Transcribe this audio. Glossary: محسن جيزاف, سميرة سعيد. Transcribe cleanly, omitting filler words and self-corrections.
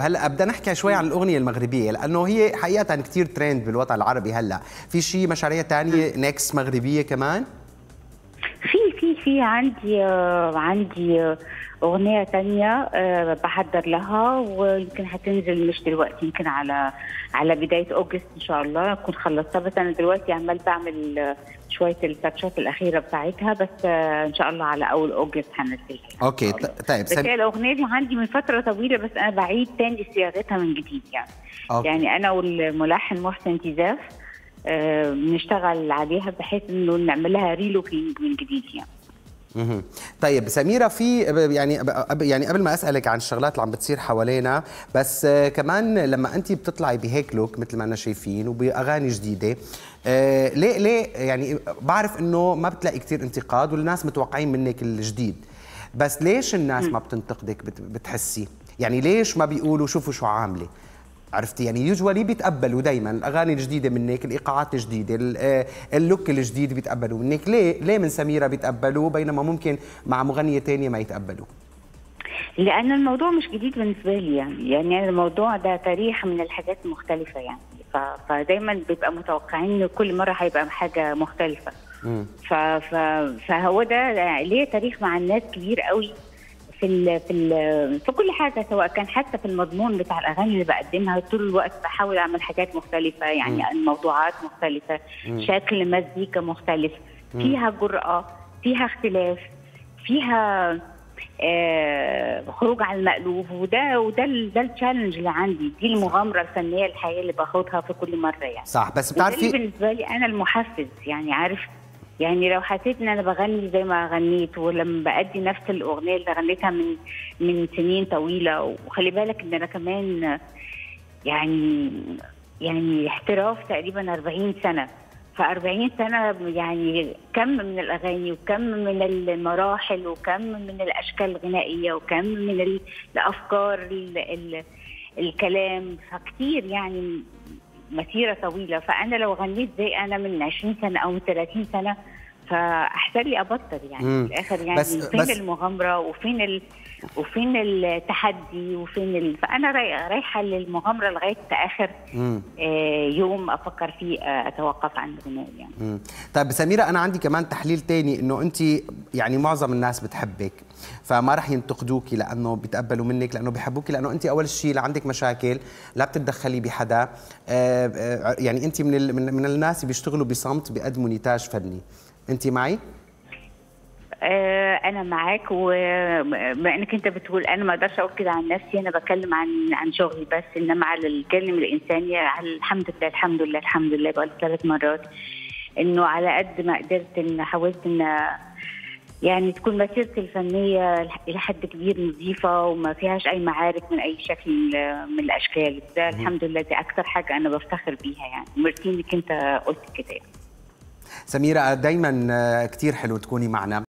هلا بدنا نحكي شوي عن الاغنيه المغربيه لانه هي حقيقه كثير ترند بالوطن العربي. هلا في شيء مشاريع ثانيه نيكس مغربيه كمان؟ في عندي اغنيه ثانيه بحضر لها ويمكن حتنزل مش دلوقتي، يمكن على بدايه اوغست ان شاء الله اكون خلصتها، بس انا دلوقتي عمال بعمل شويه التاتشات الاخيره بتاعتها، بس ان شاء الله على اول اوغست هنزلها. اوكي طيب. بس هي الاغنيه دي عندي من فتره طويله، بس انا بعيد تاني صياغتها من جديد يعني. أوكي. يعني انا والملحن محسن جيزاف بنشتغل عليها بحيث انه نعملها ريلوكينج من جديد يعني. طيب سميرة، في يعني قبل ما اسالك عن الشغلات اللي عم بتصير حوالينا، بس كمان لما انت بتطلعي بهيك لوك مثل ما انا شايفين وباغاني جديده، ليه يعني بعرف انه ما بتلاقي كثير انتقاد والناس متوقعين منك الجديد، بس ليش الناس ما بتنتقدك بتحسي؟ يعني ليش ما بيقولوا شوفوا شو عامله؟ عرفتي يعني يوجوالي بيتقبلوا دائما الاغاني الجديده منك، الايقاعات الجديده، اللوك الجديد بيتقبلوا منك، ليه من سميره بيتقبلوا بينما ممكن مع مغنيه ثانيه ما يتقبلوا؟ لان الموضوع مش جديد بالنسبه لي يعني الموضوع ده تاريخ من الحاجات المختلفه يعني، فدايما بيبقى متوقعين كل مره هيبقى حاجه مختلفه. فهو ده ليه تاريخ مع الناس كبير قوي في كل حاجه، سواء كان حتى في المضمون بتاع الاغاني اللي بقدمها طول الوقت، بحاول اعمل حاجات مختلفه يعني موضوعات مختلفه، شكل مزيكا مختلف، فيها جرأه، فيها اختلاف، فيها خروج عن المألوف، وده التشالنج اللي عندي، دي المغامره الفنيه الحقيقيه اللي باخدها في كل مره يعني. صح، بس بتعرفي بالنسبه لي انا المحفز يعني، عارف يعني لو حسيت ان انا بغني زي ما غنيت ولما بأدي نفس الاغنيه اللي غنيتها من سنين طويله، وخلي بالك ان انا كمان يعني احتراف تقريبا 40 سنه، ف 40 سنه يعني كم من الاغاني وكم من المراحل وكم من الاشكال الغنائيه وكم من الافكار الكلام، فكتير يعني مسيرة طويلة، فأنا لو غنيت زي أنا من 20 سنة أو من 30 سنة فأحسن لي أبطل يعني. في الآخر يعني فين المغامرة وفين التحدي فأنا رايحة للمغامرة لغاية آخر يوم أفكر فيه أتوقف عن الغناء يعني. طيب سميرة، أنا عندي كمان تحليل تاني، إنه أنت يعني معظم الناس بتحبك فما رح ينتقدوكي لانه بيتقبلوا منك، لانه بيحبوكي، لانه انت اول شيء لا عندك مشاكل، لا بتتدخلي بحدا، يعني انت من الناس اللي بيشتغلوا بصمت بيقدموا نتاج فني. انت معي؟ انا معاك، وبما انك انت بتقول انا ما اقدرش اقول كده عن نفسي، انا بتكلم عن شغلي بس، انما على الجانب الانساني الحمد لله بقول 3 مرات انه على قد ما قدرت ان حاولت ان يعني تكون مسيرتي الفنيه الى حد كبير نظيفه وما فيهاش اي معارك من اي شكل من الاشكال، ده الحمد لله دي اكثر حاجه انا بفتخر بيها يعني، مرتين انك انت قلت كده. سميرة، دايما كثير حلو تكوني معنا.